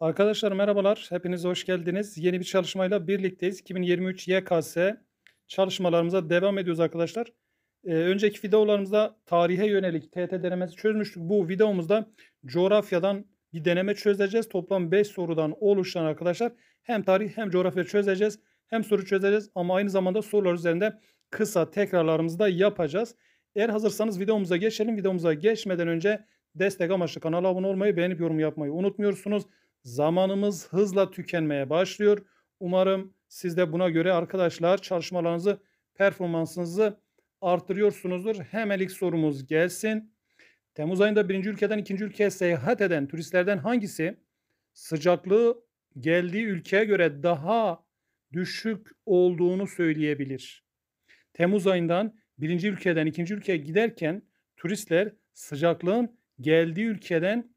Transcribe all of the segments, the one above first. Arkadaşlar merhabalar, hepiniz hoş geldiniz. Yeni bir çalışmayla birlikteyiz. 2023 YKS çalışmalarımıza devam ediyoruz arkadaşlar. Önceki videolarımızda tarihe yönelik TYT denemesi çözmüştük. Bu videomuzda coğrafyadan bir deneme çözeceğiz. Toplam 5 sorudan oluşan arkadaşlar hem tarih hem coğrafya çözeceğiz. Hem soru çözeceğiz ama aynı zamanda sorular üzerinde kısa tekrarlarımızı da yapacağız. Eğer hazırsanız videomuza geçelim. Videomuza geçmeden önce destek amaçlı kanala abone olmayı, beğenip yorum yapmayı unutmuyorsunuz. Zamanımız hızla tükenmeye başlıyor. Umarım siz de buna göre arkadaşlar çalışmalarınızı, performansınızı artırıyorsunuzdur. Hemen ilk sorumuz gelsin. Temmuz ayında birinci ülkeden ikinci ülkeye seyahat eden turistlerden hangisi sıcaklığı geldiği ülkeye göre daha düşük olduğunu söyleyebilir? Temmuz ayından birinci ülkeden ikinci ülkeye giderken turistler sıcaklığın geldiği ülkeden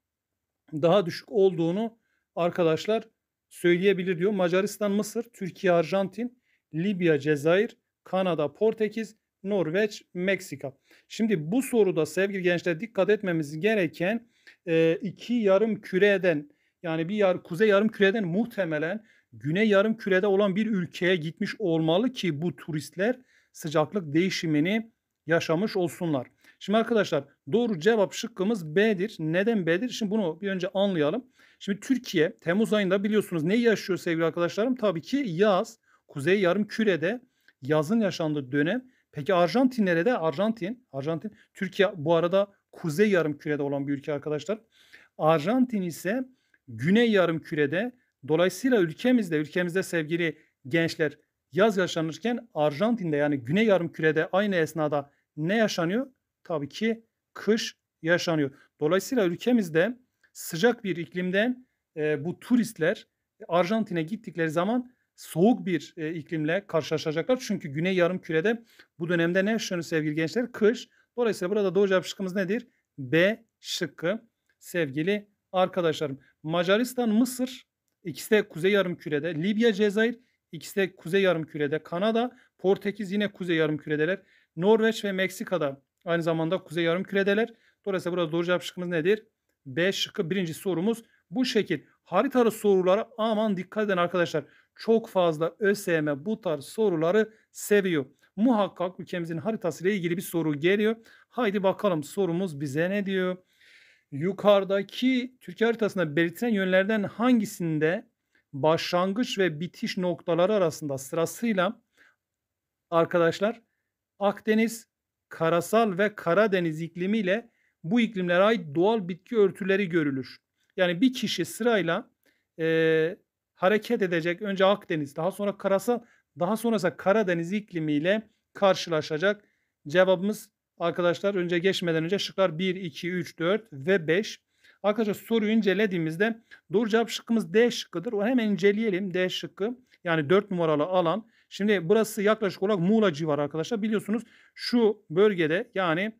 daha düşük olduğunu arkadaşlar söyleyebilir diyor. Macaristan, Mısır, Türkiye, Arjantin, Libya, Cezayir, Kanada, Portekiz, Norveç, Meksika. Şimdi bu soruda sevgili gençler dikkat etmemiz gereken iki yarım küreden, yani kuzey yarım küreden muhtemelen güney yarım kürede olan bir ülkeye gitmiş olmalı ki bu turistler sıcaklık değişimini yaşamış olsunlar. Şimdi arkadaşlar doğru cevap şıkkımız B'dir. Neden B'dir? Şimdi bunu bir önce anlayalım. Şimdi Türkiye Temmuz ayında biliyorsunuz ne yaşıyor sevgili arkadaşlarım? Tabii ki yaz. Kuzey yarım kürede yazın yaşandığı dönem. Peki Arjantin nerede? Arjantin. Türkiye bu arada kuzey yarım kürede olan bir ülke arkadaşlar. Arjantin ise güney yarım kürede. Dolayısıyla ülkemizde sevgili gençler yaz yaşanırken Arjantin'de yani güney yarımkürede aynı esnada ne yaşanıyor? Tabii ki kış yaşanıyor. Dolayısıyla ülkemizde sıcak bir iklimden bu turistler Arjantin'e gittikleri zaman soğuk bir iklimle karşılaşacaklar. Çünkü güney yarımkürede bu dönemde ne yaşanıyor sevgili gençler? Kış. Dolayısıyla burada doğru cevap şıkkımız nedir? B şıkkı sevgili arkadaşlarım. Macaristan, Mısır İkisi de kuzey yarımkürede. Libya, Cezayir ikisi de kuzey yarımkürede. Kanada, Portekiz yine kuzey yarımküredeler. Norveç ve Meksika'da aynı zamanda kuzey yarımküredeler. Dolayısıyla burada doğru cevap şıkkımız nedir? B şıkkı birinci sorumuz bu şekil. Haritalı sorulara aman dikkat edin arkadaşlar. Çok fazla ÖSYM bu tarz soruları seviyor. Muhakkak ülkemizin haritasıyla ilgili bir soru geliyor. Haydi bakalım sorumuz bize ne diyor? Yukarıdaki Türkiye haritasında belirtilen yönlerden hangisinde başlangıç ve bitiş noktaları arasında sırasıyla arkadaşlar Akdeniz, Karasal ve Karadeniz iklimiyle bu iklimlere ait doğal bitki örtüleri görülür? Yani bir kişi sırayla hareket edecek. Önce Akdeniz, daha sonra Karasal, daha sonra ise Karadeniz iklimiyle karşılaşacak. Cevabımız arkadaşlar önce geçmeden önce şıklar 1, 2, 3, 4 ve 5. Arkadaşlar soruyu incelediğimizde doğru cevap şıkkımız D şıkkıdır. O hemen inceleyelim D şıkkı. Yani 4 numaralı alan. Şimdi burası yaklaşık olarak Muğla civarı arkadaşlar. Biliyorsunuz şu bölgede yani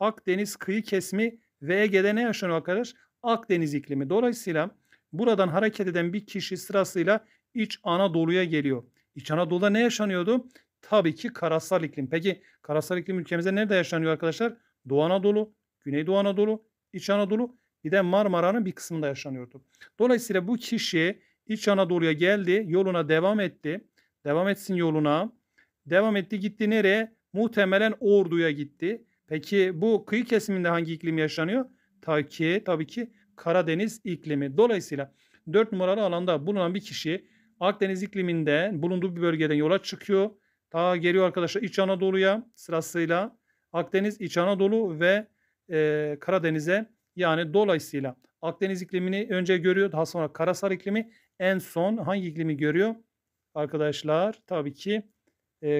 Akdeniz kıyı kesimi ve Ege'de ne yaşanıyor arkadaşlar? Akdeniz iklimi. Dolayısıyla buradan hareket eden bir kişi sırasıyla İç Anadolu'ya geliyor. İç Anadolu'da ne yaşanıyordu? Tabii ki karasal iklim. Peki karasal iklim ülkemizde nerede yaşanıyor arkadaşlar? Doğu Anadolu, Güneydoğu Anadolu, İç Anadolu bir de Marmara'nın bir kısmında yaşanıyordu. Dolayısıyla bu kişi İç Anadolu'ya geldi, yoluna devam etti. Devam etsin yoluna. Devam etti gitti nereye? Muhtemelen Ordu'ya gitti. Peki bu kıyı kesiminde hangi iklim yaşanıyor? Tabii ki Karadeniz iklimi. Dolayısıyla 4 numaralı alanda bulunan bir kişi Akdeniz ikliminde bulunduğu bir bölgeden yola çıkıyor. Ta geliyor arkadaşlar İç Anadolu'ya sırasıyla Akdeniz, İç Anadolu ve Karadeniz'e yani dolayısıyla Akdeniz iklimini önce görüyor. Daha sonra karasal iklimi en son hangi iklimi görüyor? Arkadaşlar tabii ki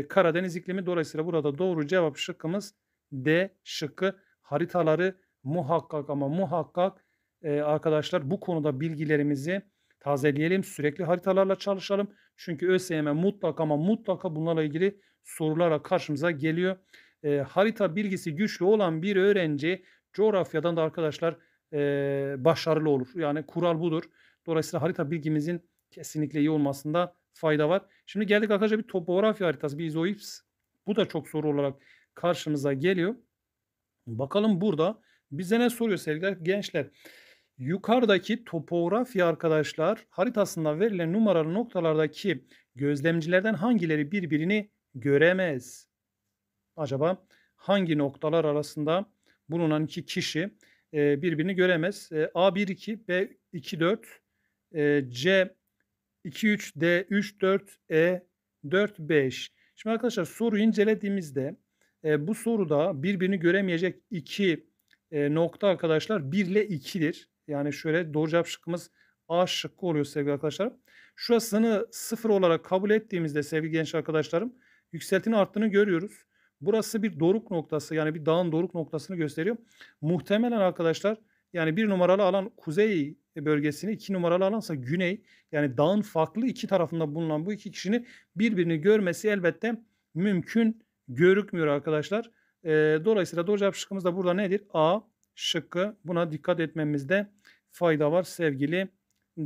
Karadeniz iklimi dolayısıyla burada doğru cevap şıkkımız D şıkkı. Haritaları muhakkak ama muhakkak arkadaşlar bu konuda bilgilerimizi tazeleyelim, sürekli haritalarla çalışalım. Çünkü ÖSYM mutlaka ama mutlaka bunlarla ilgili sorulara karşımıza geliyor. Harita bilgisi güçlü olan bir öğrenci coğrafyadan da arkadaşlar başarılı olur. Yani kural budur. Dolayısıyla harita bilgimizin kesinlikle iyi olmasında fayda var. Şimdi geldik arkadaşlar bir topografya haritası, bir izoips. Bu da çok soru olarak karşımıza geliyor. Bakalım burada bize ne soruyor sevgili gençler? yukarıdaki topografya arkadaşlar haritasından verilen numaralı noktalardaki gözlemcilerden hangileri birbirini göremez? Acaba hangi noktalar arasında bulunan iki kişi birbirini göremez? A12, B24, C23, D34, E45. Şimdi arkadaşlar soruyu incelediğimizde bu soruda birbirini göremeyecek iki nokta arkadaşlar 1 ile 2'dir. Yani şöyle doğru cevap şıkkımız A şıkkı oluyor sevgili arkadaşlar. Şurasını 0 olarak kabul ettiğimizde sevgili genç arkadaşlarım yükseltinin arttığını görüyoruz. Burası bir doruk noktası, yani bir dağın doruk noktasını gösteriyor. Muhtemelen arkadaşlar yani 1 numaralı alan kuzey bölgesini, 2 numaralı alansa güney, yani dağın farklı iki tarafında bulunan bu iki kişinin birbirini görmesi elbette mümkün görükmüyor arkadaşlar. Dolayısıyla doğru cevap şıkkımız da burada nedir? A şıkkı. Buna dikkat etmemizde fayda var sevgili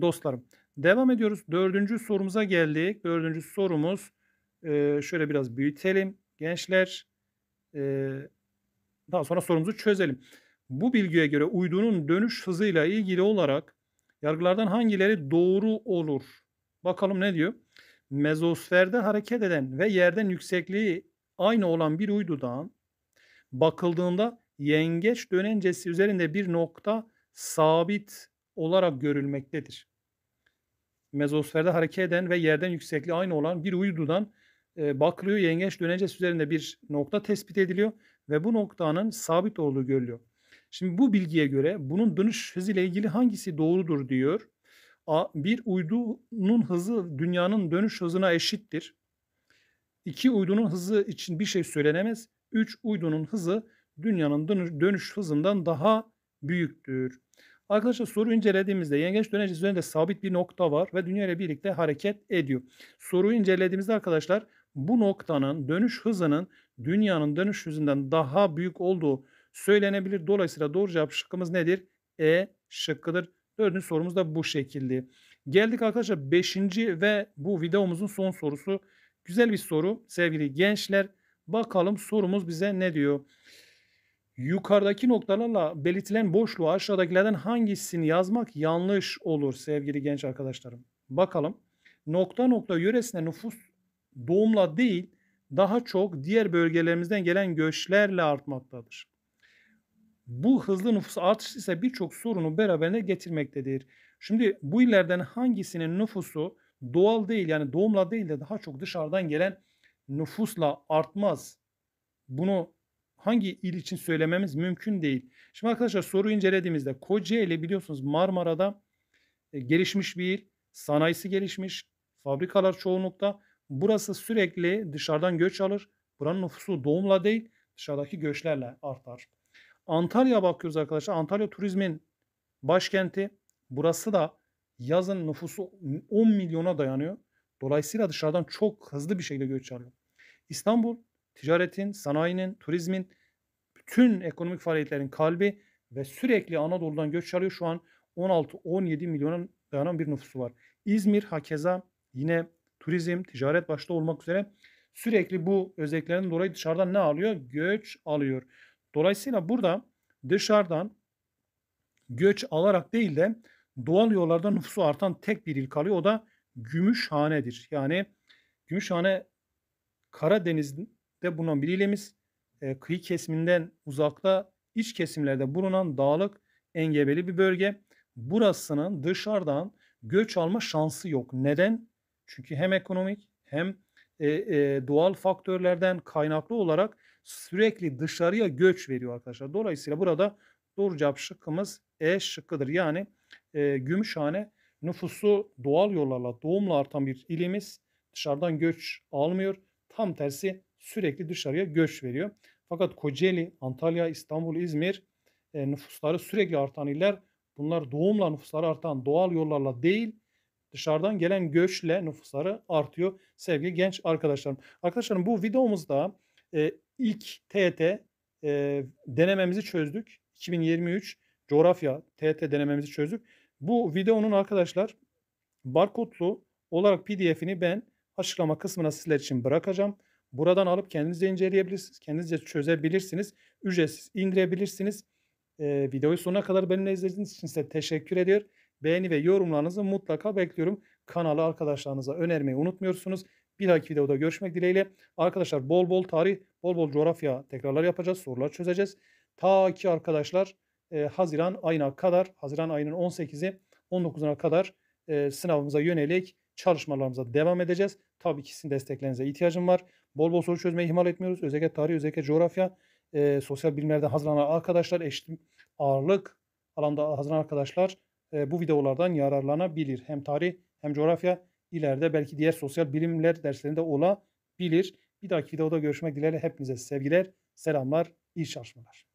dostlarım. Devam ediyoruz. Dördüncü sorumuza geldik. Dördüncü sorumuz şöyle biraz büyütelim gençler. Daha sonra sorumuzu çözelim. Bu bilgiye göre uydunun dönüş hızıyla ilgili olarak yargılardan hangileri doğru olur? Bakalım ne diyor? Mezosferde hareket eden ve yerden yüksekliği aynı olan bir uydudan bakıldığında yengeç dönencesi üzerinde bir nokta sabit olarak görülmektedir. Mezosferde hareket eden ve yerden yüksekliği aynı olan bir uydudan bakılıyor. Yengeç dönencesi üzerinde bir nokta tespit ediliyor ve bu noktanın sabit olduğu görülüyor. Şimdi bu bilgiye göre bunun dönüş hızı ile ilgili hangisi doğrudur diyor. A, bir uydunun hızı dünyanın dönüş hızına eşittir. 2, uydunun hızı için bir şey söylenemez. 3, uydunun hızı dünyanın dönüş hızından daha büyüktür. Arkadaşlar soru incelediğimizde yengeç dönencesi üzerinde sabit bir nokta var ve dünya ile birlikte hareket ediyor. Soruyu incelediğimizde arkadaşlar bu noktanın dönüş hızının dünyanın dönüş hızından daha büyük olduğu söylenebilir. Dolayısıyla doğru cevap şıkkımız nedir? E şıkkıdır. Dördüncü sorumuz da bu şekilde. Geldik arkadaşlar 5. ve bu videomuzun son sorusu. Güzel bir soru sevgili gençler. Bakalım sorumuz bize ne diyor? Yukarıdaki noktalarla belirtilen boşluğu aşağıdakilerden hangisini yazmak yanlış olur sevgili genç arkadaşlarım? Bakalım. Nokta nokta yöresine nüfus doğumla değil daha çok diğer bölgelerimizden gelen göçlerle artmaktadır. Bu hızlı nüfus artışı ise birçok sorunu beraberine getirmektedir. Şimdi bu illerden hangisinin nüfusu doğal değil, yani doğumla değil de daha çok dışarıdan gelen nüfusla artmaz? Bunu hangi il için söylememiz mümkün değil. Şimdi arkadaşlar soruyu incelediğimizde Kocaeli biliyorsunuz Marmara'da gelişmiş bir il. Sanayisi gelişmiş. Fabrikalar çoğunlukta. Burası sürekli dışarıdan göç alır. Buranın nüfusu doğumla değil dışarıdaki göçlerle artar. Antalya'ya bakıyoruz arkadaşlar. Antalya turizmin başkenti. Burası da yazın nüfusu 10 milyona dayanıyor. Dolayısıyla dışarıdan çok hızlı bir şekilde göç alıyor. İstanbul ticaretin, sanayinin, turizmin, bütün ekonomik faaliyetlerin kalbi ve sürekli Anadolu'dan göç alıyor. Şu an 16-17 milyona dayanan bir nüfusu var. İzmir hakeza yine turizm, ticaret başta olmak üzere sürekli bu özelliklerden dolayı dışarıdan ne alıyor? Göç alıyor. Dolayısıyla burada dışarıdan göç alarak değil de doğal yollarda nüfusu artan tek bir il kalıyor. O da Gümüşhane'dir. Yani Gümüşhane Karadeniz'de bulunan bir ilimiz, kıyı kesiminden uzakta iç kesimlerde bulunan dağlık engebeli bir bölge. Burasının dışarıdan göç alma şansı yok. Neden? Çünkü hem ekonomik hem doğal faktörlerden kaynaklı olarak sürekli dışarıya göç veriyor arkadaşlar. Dolayısıyla burada doğru cevap şıkkımız E şıkkıdır. Yani Gümüşhane nüfusu doğal yollarla doğumla artan bir ilimiz, dışarıdan göç almıyor. Tam tersi sürekli dışarıya göç veriyor. Fakat Kocaeli, Antalya, İstanbul, İzmir nüfusları sürekli artan iller. Bunlar doğumla nüfusları artan doğal yollarla değil dışarıdan gelen göçle nüfusları artıyor sevgili genç arkadaşlarım. Arkadaşlarım bu videomuzda ilk TYT denememizi çözdük. 2023 coğrafya TYT denememizi çözdük. Bu videonun arkadaşlar barkodlu olarak PDF'ini ben açıklama kısmına sizler için bırakacağım. Buradan alıp kendiniz de inceleyebilirsiniz. Kendiniz de çözebilirsiniz. Ücretsiz indirebilirsiniz. Videoyu sonuna kadar benimle izlediğiniz için size teşekkür ediyorum. Beğeni ve yorumlarınızı mutlaka bekliyorum. Kanalı arkadaşlarınıza önermeyi unutmuyorsunuz. Bir dahaki videoda görüşmek dileğiyle. Arkadaşlar bol bol tarih, bol bol coğrafya tekrarlar yapacağız. Sorular çözeceğiz. Ta ki arkadaşlar Haziran ayına kadar, Haziran ayının 18'i 19'una kadar sınavımıza yönelik çalışmalarımıza devam edeceğiz. Tabii ki sizin desteklerinize ihtiyacım var. Bol bol soru çözmeyi ihmal etmiyoruz. Özellikle tarih, özellikle coğrafya, sosyal bilimlerden hazırlanan arkadaşlar, eşit ağırlık alanda hazırlanan arkadaşlar bu videolardan yararlanabilir. Hem tarih hem coğrafya, ileride belki diğer sosyal bilimler derslerinde olabilir. Bir dahaki videoda görüşmek dileğiyle. Hepinize sevgiler, selamlar, iyi çalışmalar.